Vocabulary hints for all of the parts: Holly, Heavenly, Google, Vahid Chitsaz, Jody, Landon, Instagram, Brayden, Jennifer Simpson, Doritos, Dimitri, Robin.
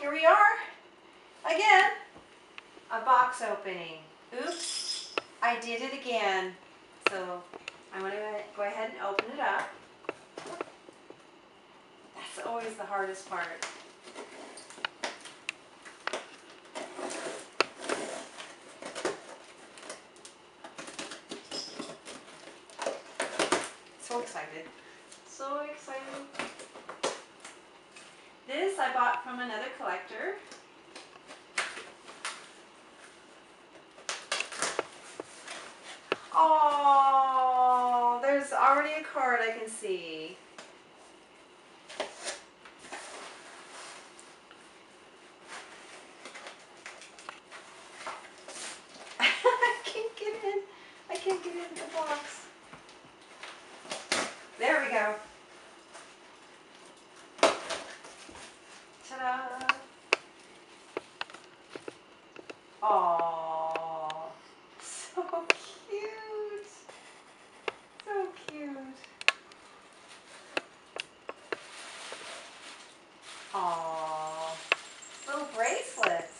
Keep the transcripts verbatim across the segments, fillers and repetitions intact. here we are again. A box opening. Oops, I did it again. So I'm going to go ahead and open it up. That's always the hardest part. So excited. So excited. This I bought from another collector. Oh, there's already a card I can see. I can't get in. I can't get in the box. There we go. Ta-da. Oh, so cute. So cute. Oh, little bracelets.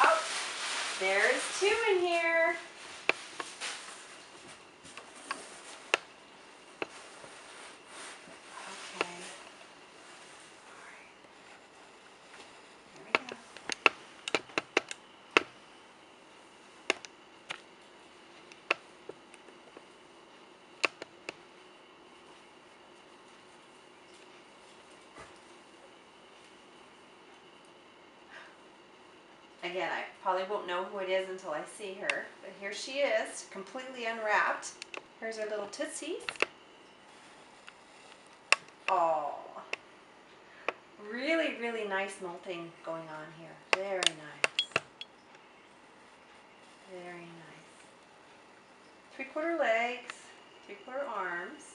Oh, there's two in here. Again, I probably won't know who it is until I see her, but here she is, completely unwrapped. Here's her little tootsies. Oh, really, really nice molting going on here. Very nice. Very nice. Three-quarter legs, three-quarter arms.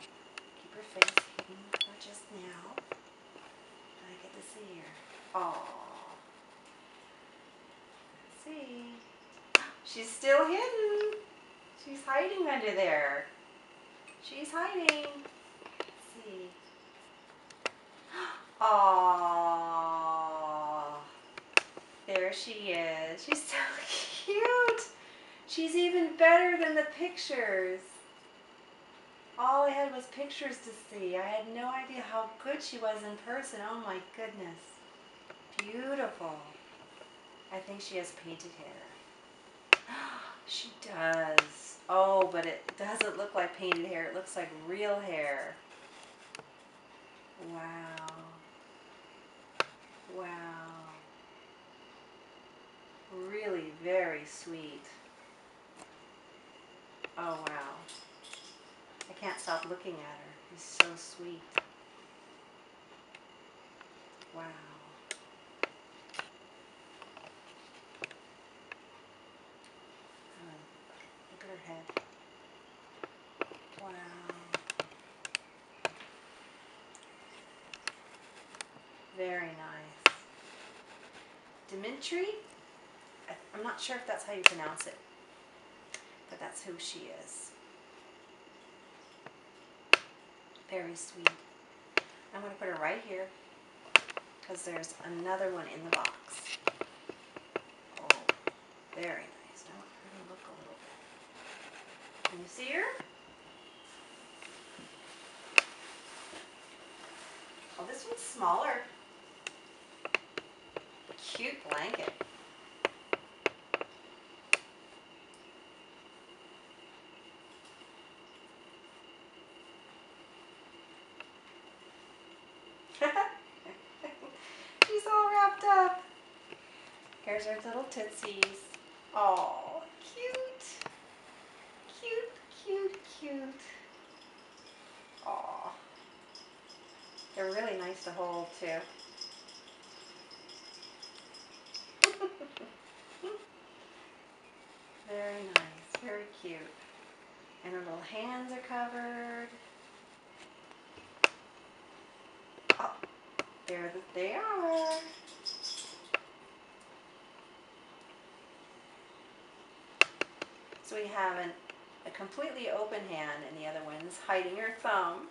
Keep her face hidden for just now. I get to see her. Oh. See, she's still hidden. She's hiding under there. She's hiding. Let's see. Oh, there she is. She's so cute. She's even better than the pictures. All I had was pictures to see. I had no idea how good she was in person. Oh my goodness. Beautiful. I think she has painted hair. She does. Oh, but it doesn't look like painted hair. It looks like real hair. Wow. Wow. Really very sweet. Oh, wow. I can't stop looking at her. She's so sweet. Wow. Head. Wow. Very nice. Dimitri? I'm not sure if that's how you pronounce it, but that's who she is. Very sweet. I'm going to put her right here because there's another one in the box. Oh, very nice. I want her to look a little bit. Can you see her? Oh, this one's smaller. Cute blanket. She's all wrapped up. Here's her little tootsies. Oh, cute. Cute, cute. Aw. They're really nice to hold, too. Very nice, very cute. And her little hands are covered. Oh, there they are. So we have an a completely open hand and the other one's hiding her thumb.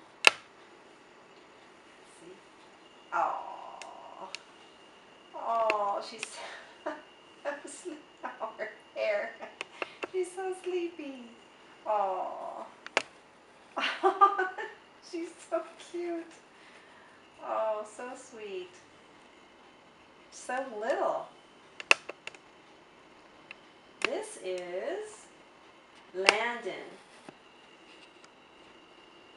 See? Oh, oh, she's so oh, her hair. She's so sleepy. Oh, she's so cute. Oh, so sweet. So little. This is Landon.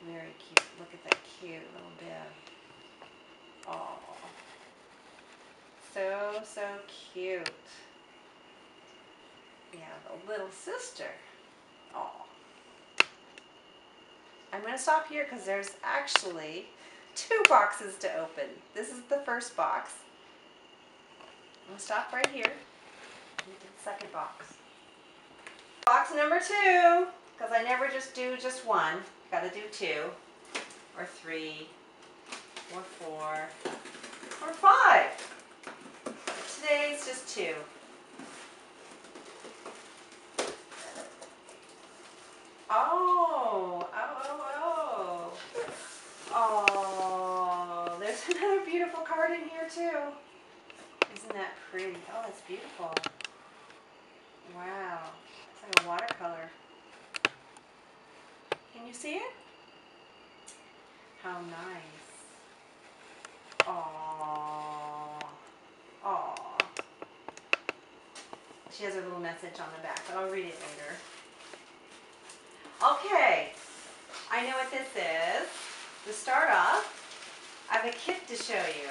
Very cute. Look at that cute little bib. Oh, so, so cute. Yeah, the little sister. Oh. I'm going to stop here because there's actually two boxes to open. This is the first box. I'm going to stop right here. And do the second box. Box number two, because I never just do just one. Got to do two, or three, or four, or five. Today's just two. Oh, oh, oh, oh. Oh, there's another beautiful card in here too. Isn't that pretty? Oh, that's beautiful. Wow. It's like a watercolor. Can you see it? How nice. Aww. Aww. She has a little message on the back, but I'll read it later. Okay. I know what this is. To start off, I have a kit to show you.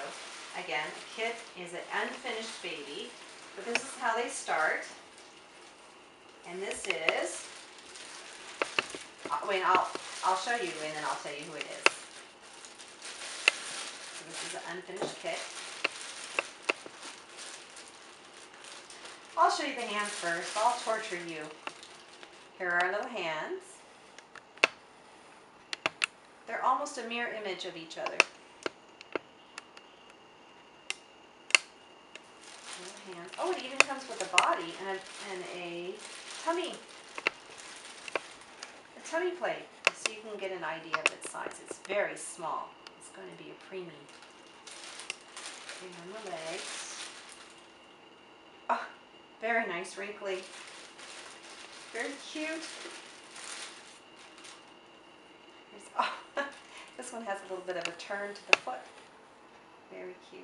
Again, a kit is an unfinished baby, but this is how they start. And this is, wait, I'll, I'll show you and then I'll tell you who it is. So this is an unfinished kit. I'll show you the hands first. I'll torture you. Here are our little hands. They're almost a mirror image of each other. Hand. Oh, it even comes with a body and a, and a tummy, a tummy plate, so you can get an idea of its size. It's very small. It's going to be a preemie. And the legs. Oh, very nice, wrinkly. Very cute. Here's, oh, this one has a little bit of a turn to the foot. Very cute.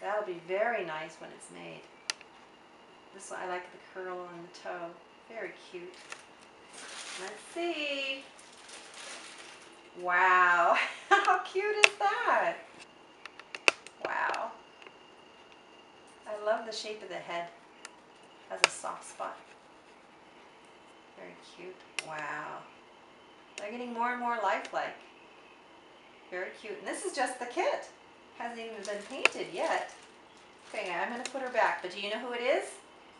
That'll be very nice when it's made. This one, I like the curl on the toe. Very cute. Let's see. Wow. How cute is that? Wow. I love the shape of the head. It has a soft spot. Very cute. Wow. They're getting more and more lifelike. Very cute. And this is just the kit. Hasn't even been painted yet. Okay, I'm going to put her back, but do you know who it is?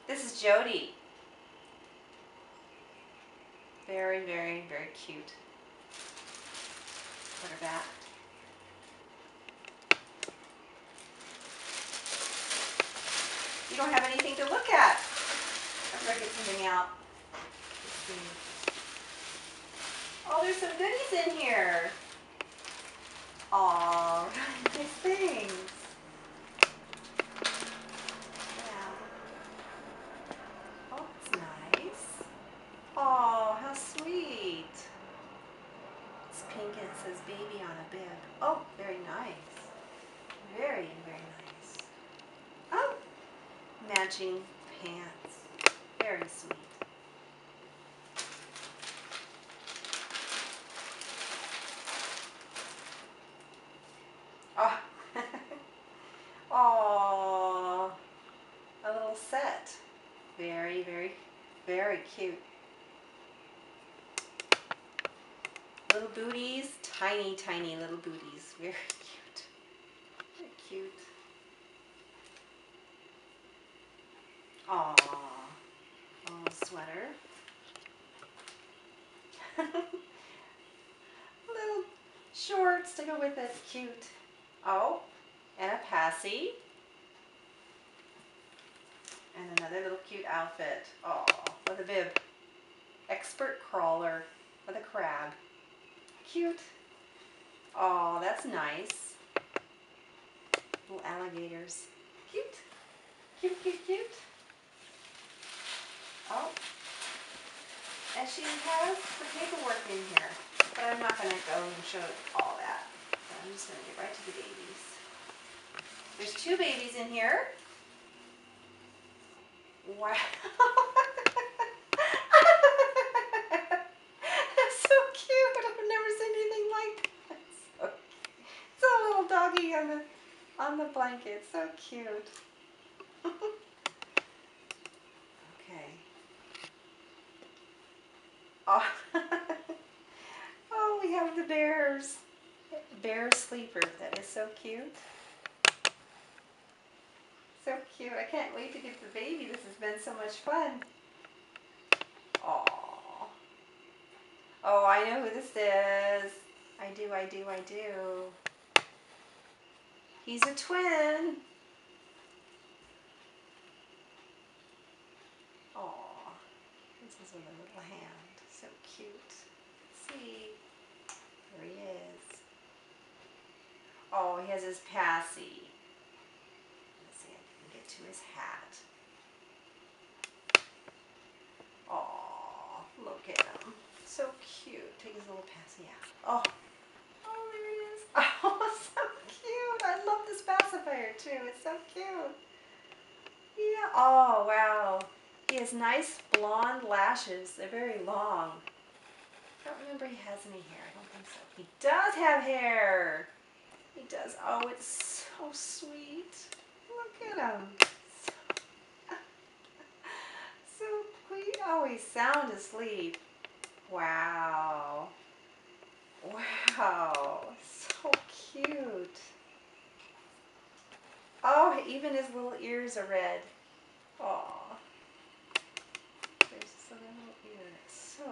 This is Jody. Very, very, very cute. Put her back. You don't have anything to look at. I'm going to get something out. Let's see. Oh, there's some goodies in here. All right, nice things. Wow. Oh, it's nice. Oh, how sweet. It's pink and it says baby on a bib. Oh, very nice. Very, very nice. Oh, matching pants. Very sweet. Very, very, very cute. Little booties, tiny, tiny little booties. Very cute. Very cute. Aww. Oh, sweater. Little shorts to go with it. Cute. Oh, and a passy. And another little cute outfit. Oh, with a bib. expert crawler with a crab. Cute. Oh, that's nice. Little alligators. Cute. Cute, cute, cute. Oh. And she has the paperwork in here. But I'm not going to go and show all that. I'm just going to get right to the babies. There's two babies in here. Wow. That's so cute. I've never seen anything like that. So it's a little doggy on the, on the blanket. So cute. Okay. Oh. Oh, we have the bears. Bear sleeper. That is so cute. So cute. I can't wait to get the baby. This has been so much fun. Aww. Oh, I know who this is. I do, I do, I do. He's a twin. Aww. This is with a little hand. So cute. Let's see. There he is. Oh, he has his passy. To his hat. Oh, look at him. So cute. Take his little passy out. Oh, oh, there he is. Oh, so cute. I love this pacifier too. It's so cute. Yeah. Oh, wow. He has nice blonde lashes. They're very long. I don't remember he has any hair. I don't think so. He does have hair. He does. Oh, it's so sweet. Look at him. So sweet. Oh, he's sound asleep. Wow. Wow. So cute. Oh, even his little ears are red. Oh. There's his little ear. So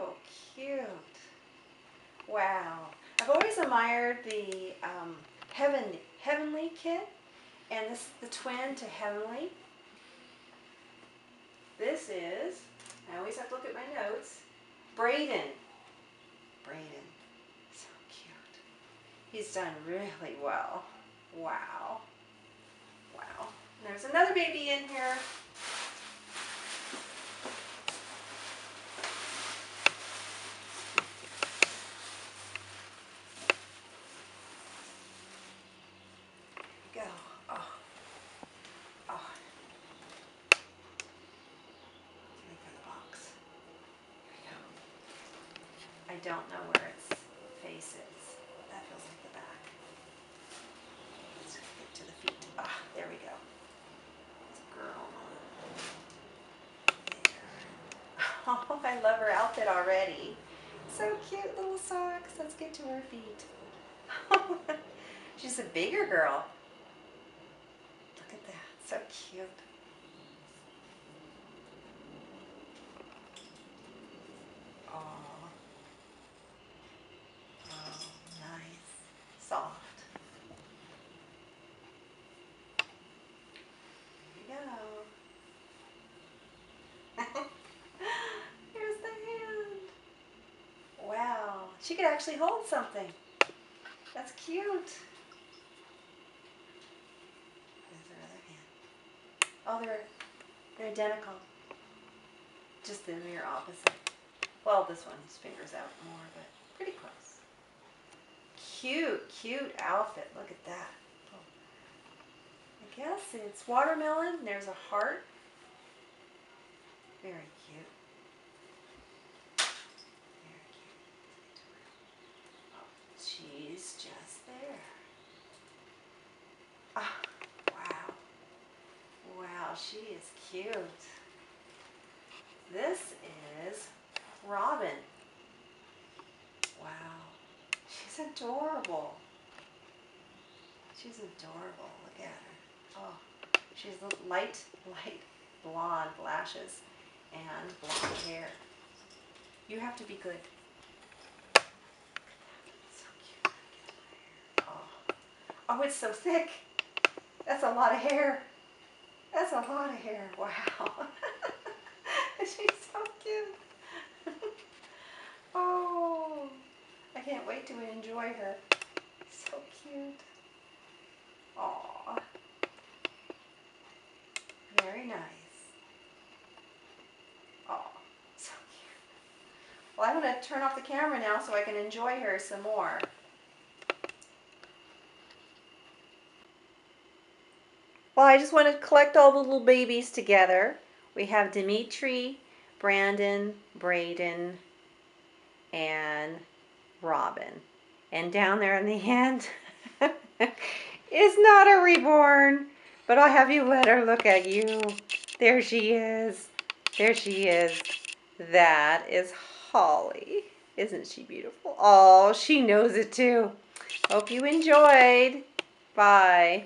cute. Wow. I've always admired the um, Heaven, Heavenly kit. And this is the twin to Heavenly. This is, I always have to look at my notes, Brayden. Brayden. So cute. He's done really well. Wow. Wow. And there's another baby in here. I don't know where its face is. That feels like the back. Let's get to the feet. Ah, there we go. It's a girl. There. Oh, I love her outfit already. So cute, little socks. Let's get to her feet. She's a bigger girl. Look at that. So cute. She could actually hold something. That's cute. There's her other hand. Oh, they're, they're identical. Just the mirror opposite. Well, this one's fingers out more, but pretty close. Cute, cute outfit. Look at that. I guess it's watermelon. There's a heart. Very cute. She's just there. Oh, wow. Wow, she is cute. This is Robin. Wow. She's adorable. She's adorable. Look at her. Oh, she's light, light blonde lashes and blonde hair. You have to be good. Oh, it's so thick. That's a lot of hair. That's a lot of hair. Wow. She's so cute. white hair. So cute. Aw. Very nice. Aw. So cute. Well, I'm going to turn off the camera now so I can enjoy her some more. Well, I just want to collect all the little babies together. We have Dimitri, Brandon, Brayden, and Robin. And down there in the end is not a reborn, but I'll have you let her look at you. There she is. There she is. That is Holly. Isn't she beautiful? Oh, she knows it too. Hope you enjoyed. Bye.